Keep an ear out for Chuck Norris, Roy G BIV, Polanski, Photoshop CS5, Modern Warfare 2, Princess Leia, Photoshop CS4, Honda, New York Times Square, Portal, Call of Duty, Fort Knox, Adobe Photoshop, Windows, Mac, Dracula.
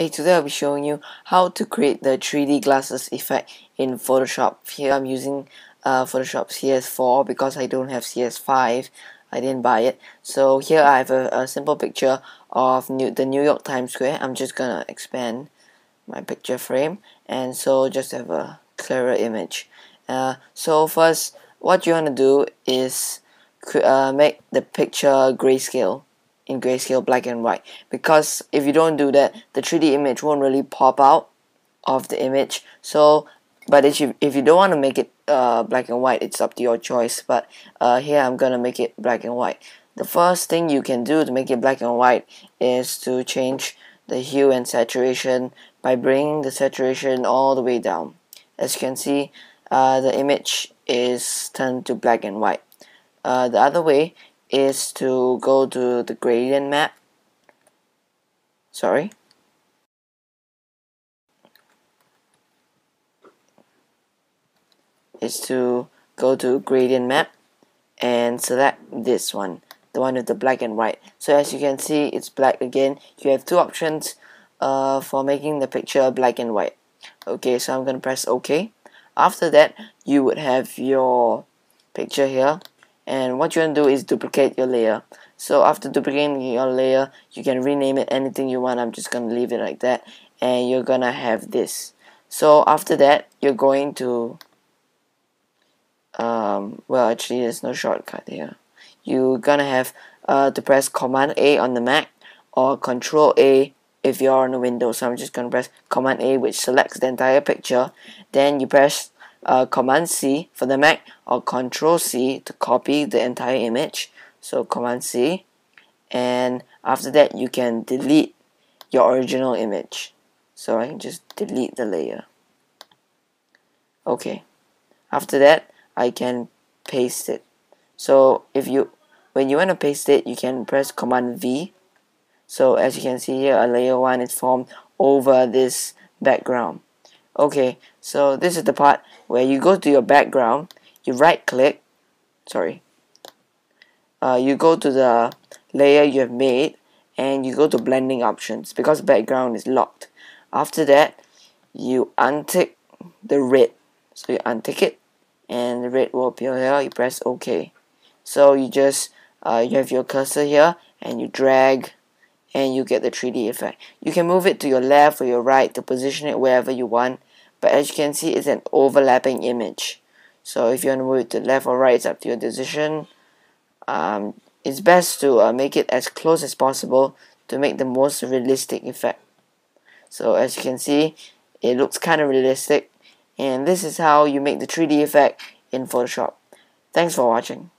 Hey, today I'll be showing you how to create the 3D glasses effect in Photoshop. Here I'm using Photoshop CS4 because I don't have CS5. I didn't buy it. So here I have a simple picture of the New York Times Square. I'm just gonna expand my picture frame and so just have a clearer image. So first, what you want to do is make the picture grayscale. In grayscale black and white, because if you don't do that, the 3D image won't really pop out of the image. So but if you don't want to make it black and white, it's up to your choice, but here I'm gonna make it black and white. The first thing you can do to make it black and white is to change the hue and saturation by bringing the saturation all the way down. As you can see, the image is turned to black and white. The other way is to go to the gradient map. Gradient map and select this one, the one with the black and white. So as you can see, it's black again. You have two options for making the picture black and white. Okay, so I'm gonna press OK. After that, you would have your picture here. And what you want to do is duplicate your layer. So after duplicating your layer, you can rename it anything you want. I'm just going to leave it like that. And you're going to have this. So after that, you're going to... well, actually, there's no shortcut here. You're going to have to press Command A on the Mac or Control A if you're on the Windows. So I'm just going to press Command A, which selects the entire picture. Then you press... Command C for the Mac or Control C to copy the entire image. So Command C, and after that you can delete your original image. So I can just delete the layer. Okay, after that I can paste it. So when you want to paste it, you can press Command V. So as you can see here, a layer 1 is formed over this background. Okay, so this is the part where you go to your background, you right click, you go to the layer you have made and you go to blending options because background is locked. After that, you untick the red. So you untick it and the red will appear here, you press OK. So you just, you have your cursor here and you drag and you get the 3D effect. You can move it to your left or your right to position it wherever you want. But as you can see, it's an overlapping image. So if you want to move it to left or right, it's up to your decision. It's best to make it as close as possible to make the most realistic effect. So as you can see, it looks kind of realistic. And this is how you make the 3D effect in Photoshop. Thanks for watching.